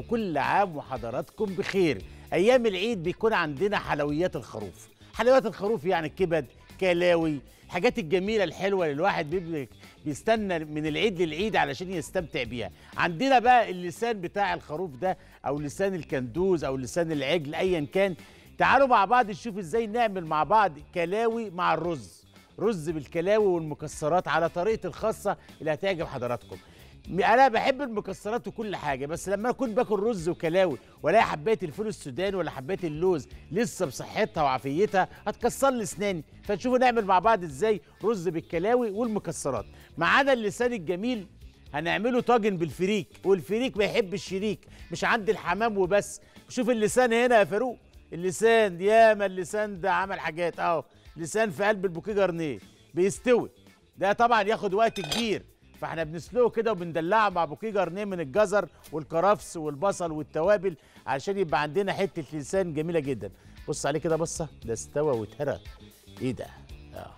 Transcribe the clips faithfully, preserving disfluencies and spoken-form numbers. وكل عام وحضراتكم بخير. أيام العيد بيكون عندنا حلويات الخروف، حلويات الخروف يعني الكبد، كلاوي، الحاجات الجميلة الحلوة اللي الواحد بيستنى من العيد للعيد علشان يستمتع بيها. عندنا بقى اللسان بتاع الخروف ده أو لسان الكندوز أو لسان العجل أيا كان. تعالوا مع بعض نشوف إزاي نعمل مع بعض كلاوي مع الرز، رز بالكلاوي والمكسرات على طريقتي الخاصة اللي هتعجب حضراتكم. أنا بحب المكسرات وكل حاجة، بس لما أكون باكل رز وكلاوي ولا حباية الفول السوداني ولا حباية اللوز لسه بصحتها وعافيتها هتكسر لي أسناني، فنشوفوا نعمل مع بعض إزاي رز بالكلاوي والمكسرات. معانا اللسان الجميل هنعمله طاجن بالفريك، والفريك ما يحب الشريك، مش عند الحمام وبس. شوف اللسان هنا يا فاروق، اللسان ياما اللسان ده عمل حاجات أهو، لسان في قلب البوكيه جرنيه بيستوي، ده طبعًا ياخد وقت كبير، فاحنا بنسلقه كده وبندلعه مع بوكيه جرنيه من الجزر والكرفس والبصل والتوابل علشان يبقى عندنا حته لسان جميله جدا. بص عليه كده بصه، ده استوى واتهرى. ايه ده؟ اه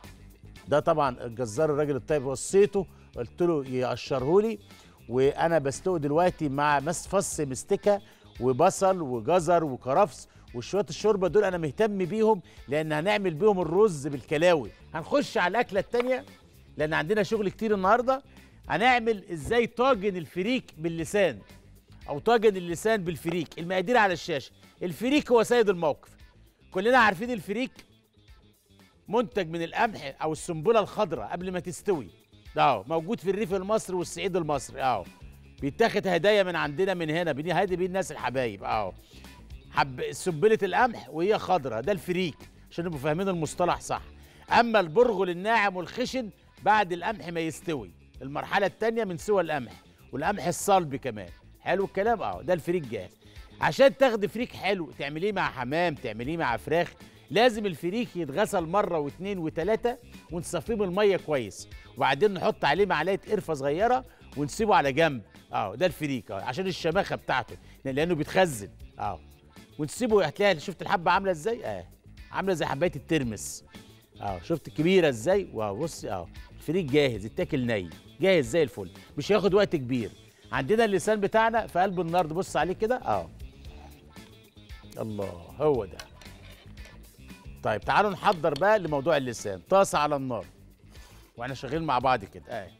ده طبعا الجزار الراجل الطيب، وصيته قلت له يقشرهولي، وانا بسلقه دلوقتي مع فص مستكه وبصل وجزر وكرفس وشويه الشوربه، دول انا مهتم بيهم لان هنعمل بيهم الرز بالكلاوي. هنخش على الاكله الثانيه لان عندنا شغل كتير النهارده. هنعمل ازاي طاجن الفريك باللسان او طاجن اللسان بالفريك. المقادير على الشاشه. الفريك هو سيد الموقف، كلنا عارفين الفريك منتج من القمح او السنبله الخضراء قبل ما تستوي، ده اهو موجود في الريف المصري والصعيد المصري، اهو بيتاخد هدايا من عندنا من هنا، بنهدي بيه الناس الحبايب، اهو حب سنبله القمح وهي خضراء، ده الفريك عشان نبقوا فاهمين المصطلح صح. اما البرغل الناعم والخشن بعد القمح ما يستوي، المرحلة الثانية من سوى القمح والقمح الصلب كمان. حلو الكلام؟ اه ده الفريك جاهز. عشان تاخدي فريك حلو تعمليه مع حمام، تعمليه مع فراخ، لازم الفريك يتغسل مرة واثنين وثلاثة ونصفيه من المية كويس، وبعدين نحط عليه معلقة قرفة صغيرة ونسيبه على جنب. اه ده الفريك اه عشان الشماخة بتاعته لأنه بيتخزن. اه ونسيبه، هتلاقي شفت الحبة عاملة ازاي؟ اه عاملة زي حباية الترمس. اه شفت كبيرة ازاي؟ وبصي اه الفريك جاهز يتاكل ني، جاهز زي الفل، مش هياخد وقت كبير. عندنا اللسان بتاعنا في قلب النار، بص عليه كده اه الله هو ده. طيب تعالوا نحضر بقى لموضوع اللسان. طاسه على النار واحنا شغالين مع بعض كده اه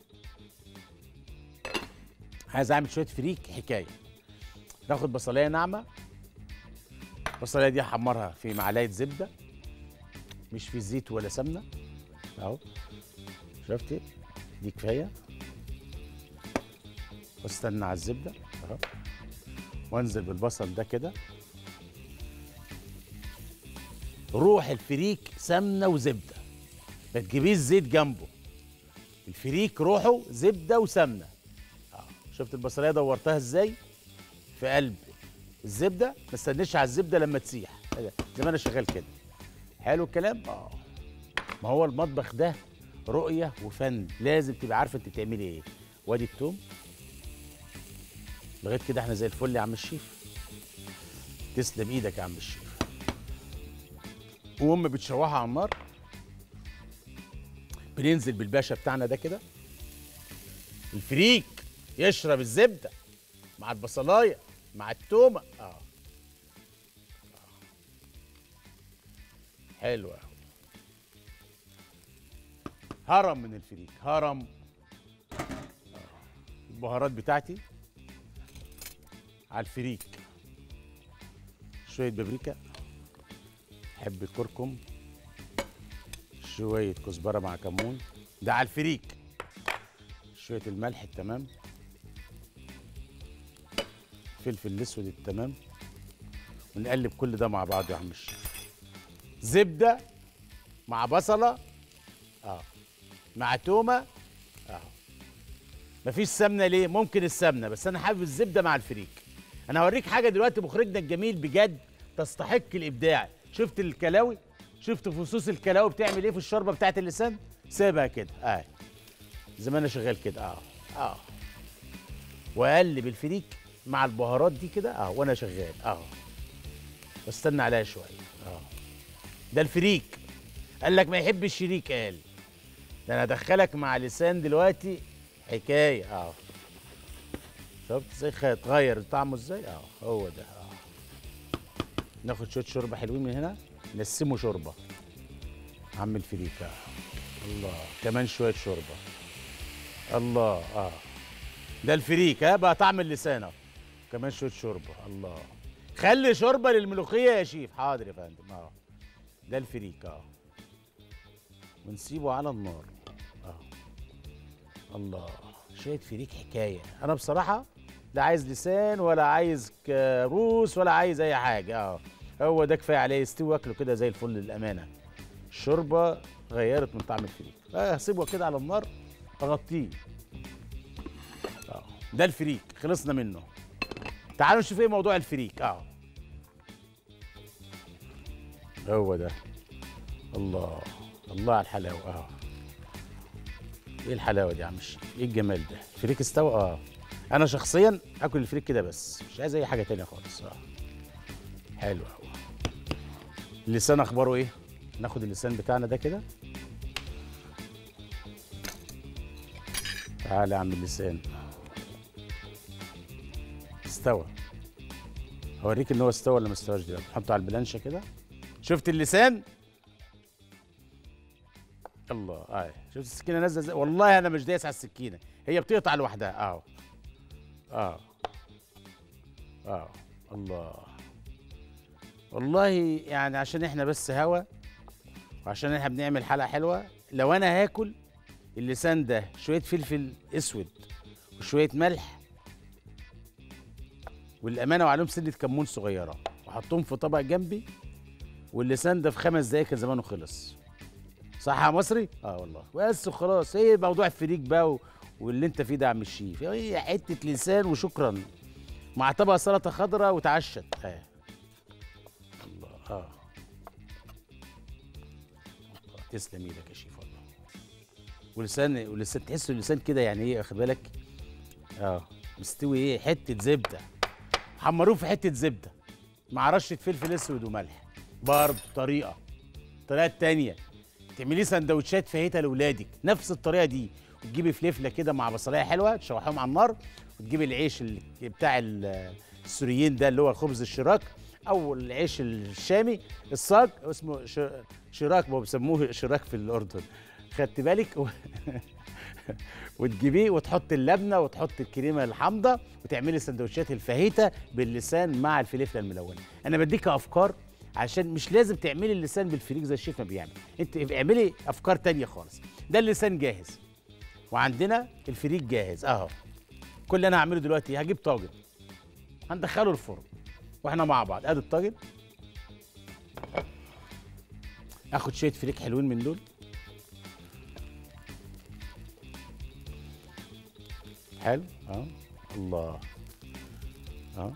عايز اعمل شويه فريك حكايه. ناخد بصلايه ناعمه، البصلايه دي احمرها في معلقه زبده مش في زيت ولا سمنه اهو، شفتي دي كفايه، واستنى على الزبده اهو، وانزل بالبصل ده كده. روح الفريك سمنه وزبده، ما تجيبيش زيت جنبه، الفريك روحه زبده وسمنه اهو. شفت البصلايه دورتها ازاي في قلب الزبده، ما استنيش على الزبده لما تسيح زي ما انا شغال كده. حلو الكلام؟ اه ما هو المطبخ ده رؤية وفن، لازم تبقى عارفة انت بتعملي ايه. وادي التوم. لغاية كده احنا زي الفل يا عم الشيف. تسلم ايدك يا عم الشيف. وام بتشوحها على النار. بننزل بالباشا بتاعنا ده كده. الفريك يشرب الزبدة مع البصلاية مع التومة. اه. حلوة. هرم من الفريك، هرم. البهارات بتاعتي على الفريك، شوية بابريكا، حب الكركم، شوية كزبرة مع كمون، ده على الفريك، شوية الملح التمام، فلفل الأسود التمام، ونقلب كل ده مع بعض يا عم الشيف. زبدة مع بصلة اه مع تومه اهو. مفيش سمنه ليه؟ ممكن السمنه، بس انا حابب الزبده مع الفريك. انا هوريك حاجه دلوقتي مخرجنا الجميل بجد تستحق الابداع. شفت الكلاوي؟ شفت فصوص الكلاوي بتعمل ايه في الشوربه بتاعت اللسان؟ سيبها كده اهي زي ما انا شغال كده اهو اهو، واقلب الفريك مع البهارات دي كده اهو وانا شغال اهو، واستنى عليها شويه اهو. ده الفريك قال لك ما يحب الشريك، قال ده انا هدخلك مع لسان دلوقتي حكايه اهو. شفت ازاي اتغير طعمه ازاي؟ اه هو ده. اه ناخد شويه شوربه حلوين من هنا، نقسمه شوربه عم الفريكه. الله، كمان شويه شوربه. الله. اه ده الفريك. ها بقى طعم اللسان اهو، كمان شويه شوربه. الله، خلي شوربه للملوخيه يا شيف. حاضر يا فندم. اه ده الفريك. اه ونسيبه على النار. اه الله، شويه فريك حكايه. انا بصراحه لا عايز لسان ولا عايز كروس ولا عايز اي حاجه. اه هو ده كفايه عليه، يستوي واكله كده زي الفل للامانه. الشوربه غيرت من طعم الفريك. هسيبه كده على النار، اغطيه. اه ده الفريك، خلصنا منه. تعالوا نشوف ايه موضوع الفريك. اه هو ده. الله الله على الحلاوه. اه ايه الحلاوه دي يا عم الشيخ؟ ايه الجمال ده؟ الفريك استوى. اه انا شخصيا اكل الفريك كده بس، مش عايز اي حاجه تانيه خالص. اه حلو قوي. اللسان اخباره ايه؟ ناخد اللسان بتاعنا ده كده. تعالى يا عم اللسان، استوى. هوريك ان هو استوى ولا ما استواش دلوقتي. نحطه على البلانشه كده. شفت اللسان؟ الله. اي شفت السكينه نازله زي... والله انا مش دايس على السكينه، هي بتقطع لوحدها. اهو اه اه الله. والله يعني عشان احنا بس هوا، وعشان احنا بنعمل حلقه حلوه. لو انا هاكل اللسان ده، شويه فلفل اسود وشويه ملح، والامانه وعليهم سنه كمون صغيره، واحطهم في طبق جنبي، واللسان ده في خمس دقايق كان زمانه خلص. صح يا مصري؟ اه والله. بس وخلاص. ايه موضوع الفريك بقى واللي انت فيه ده يا عم الشيف؟ ايه حته لسان وشكرا، مع طبق سلطه خضراء وتعشت. اه الله. اه تسلم ايدك يا شيف والله. ولسان ولسان تحس اللسان كده يعني ايه، واخد بالك؟ اه مستوي. ايه حته زبده، حمروه في حته زبده مع رشه فلفل اسود وملح. برضه طريقه الطريقه التانيه تعمليه سندوتشات فاهيتا لاولادك نفس الطريقه دي. وتجيبي فلفله كده مع بصلايه حلوه، تشوحيهم على النار، وتجيبي العيش بتاع السوريين ده اللي هو خبز الشراك، او العيش الشامي الصاج اسمه شراك، ما بيسموه شراك في الاردن، خدت بالك؟ و... وتجيبيه وتحط اللبنه وتحط الكريمه الحامضه، وتعملي سندوتشات الفاهيتا باللسان مع الفلفله الملونه. انا بديك افكار، عشان مش لازم تعملي اللسان بالفريك زي الشيف ما بيعمل، انت اعملي افكار تانية خالص. ده اللسان جاهز، وعندنا الفريك جاهز اهو. كل اللي انا هعمله دلوقتي هجيب طاجن هندخله الفرن واحنا مع بعض. ادي الطاجن، اخد شويه فريك حلوين من دول. حلو. اه الله. اه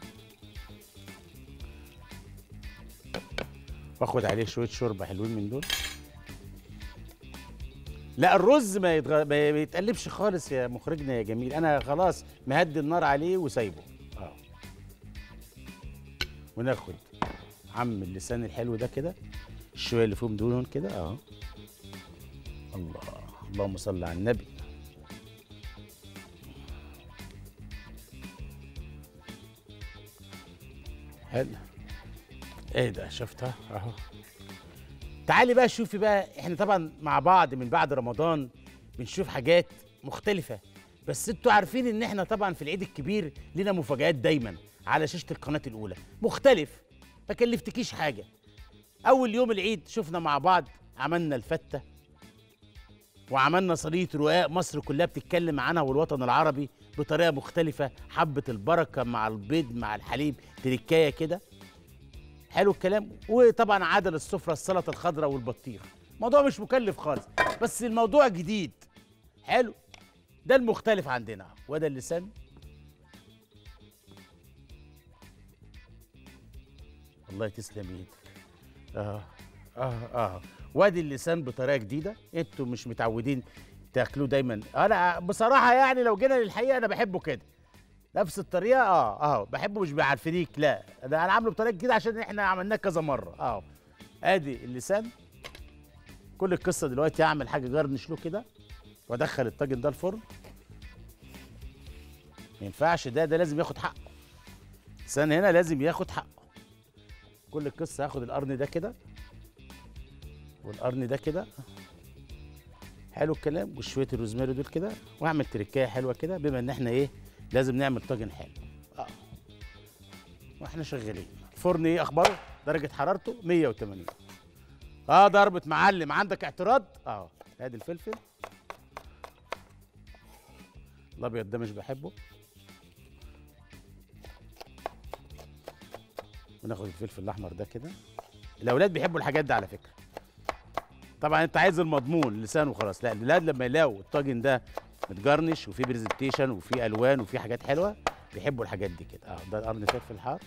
واخد عليه شويه شوربه حلوين من دول. لا الرز ما, يتغ... ما يتقلبش خالص يا مخرجنا يا جميل، انا خلاص مهدي النار عليه وسايبه. اه وناخد عم اللسان الحلو ده كده، الشويه اللي فوق دول كده. اه الله، اللهم صل على النبي. حلو. ايه ده؟ شفتها اهو. تعالي بقى شوفي بقى، احنا طبعا مع بعض من بعد رمضان بنشوف حاجات مختلفة، بس انتوا عارفين ان احنا طبعا في العيد الكبير لنا مفاجآت دايما على شاشة القناة الأولى، مختلف، ما كلفتكيش حاجة. أول يوم العيد شفنا مع بعض، عملنا الفتة، وعملنا صينية رقاق مصر كلها بتتكلم عنها والوطن العربي بطريقة مختلفة، حبة البركة مع البيض مع الحليب، تركاية كده. حلو الكلام. وطبعا عدل السفره، السلطه الخضراء والبطيخ، موضوع مش مكلف خالص، بس الموضوع جديد. حلو، ده المختلف عندنا. وده اللسان. الله تسلم ايدك. اه اه اه وادي اللسان بطريقه جديده انتوا مش متعودين تاكلوه دايما. انا بصراحه يعني لو جينا للحقيقه انا بحبه كده نفس الطريقه. اه اه بحبه مش على الفريك، لا انا عامله بطريقه كده عشان احنا عملناه كذا مره. اه ادي اللسان. كل القصه دلوقتي اعمل حاجه جرنشلو كده، وادخل الطاجن ده الفرن. ما ينفعش ده ده لازم ياخد حقه. الانسان هنا لازم ياخد حقه. كل القصه هاخد القرن ده كده والقرن ده كده. حلو الكلام. وشويه الروزماري دول كده. واعمل تركايه حلوه كده بما ان احنا ايه لازم نعمل طاجن حلو. اه واحنا شغالين. الفرن ايه اخباره؟ درجه حرارته مية وتمانين. اه ضربة معلم. عندك اعتراض؟ اه ادي الفلفل الابيض ده مش بحبه. وناخد الفلفل الاحمر ده كده. الاولاد بيحبوا الحاجات دي على فكره. طبعا انت عايز المضمون لسان وخلاص. لا الاولاد لما يلاقوا الطاجن ده متجرنش وفيه برزنتيشن وفيه الوان وفيه حاجات حلوه بيحبوا الحاجات دي كده. اه ده قرن فلفل حار.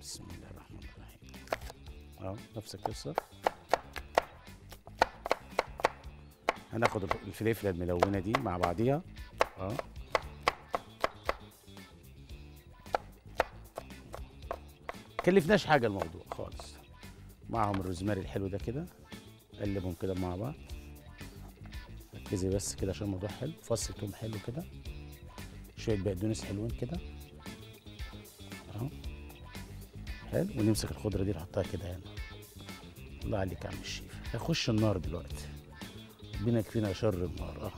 بسم الله الرحمن الرحيم. اه نفس القصه. هناخد الفلفله الملونه دي مع بعضيها. اه كلفناش حاجه الموضوع خالص. معهم الروزماري الحلو ده كده. قلبهم كده مع بعض. ركزي بس كده عشان الموضوع حلو. فص توم حلو كده. شويه بقدونس حلوين كده اهو. حلو. ونمسك الخضره دي نحطها كده هنا. الله عليك يا عم الشيف. هيخش النار دلوقتي. ربنا يكفينا شر النار. اه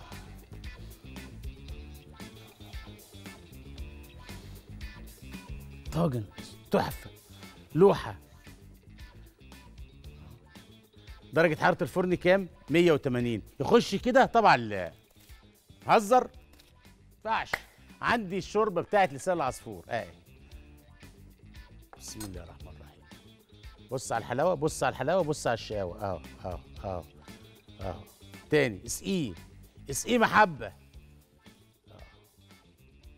طاجن تحفه لوحه. درجة حرارة الفرن كام؟ مية وتمانين. يخش كده طبعا. لا هزر ما ينفعش. عندي الشوربة بتاعت لسان العصفور اهي. بسم الله الرحمن الرحيم. بص على الحلاوة بص على الحلاوة بص على الشقاوة. اه اه اه اه تاني اسقيه اسقيه محبة.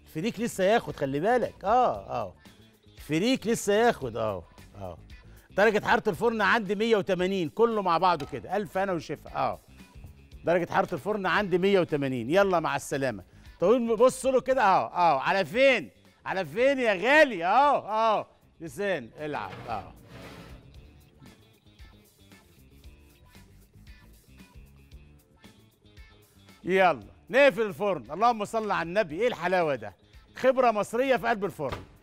الفريك لسه ياخد خلي بالك. اه اه الفريك لسه ياخد. اه اه درجة حرارة الفرن عندي مية وتمانين كله مع بعضه كده. ألف أنا وشفا. أه درجة حرارة الفرن عندي مية وتمانين. يلا مع السلامة. طويل بص له كده. أه أه على فين؟ على فين يا غالي؟ أه أه لسان العب. أه يلا نقفل الفرن. اللهم صل على النبي. إيه الحلاوة ده؟ خبرة مصرية في قلب الفرن.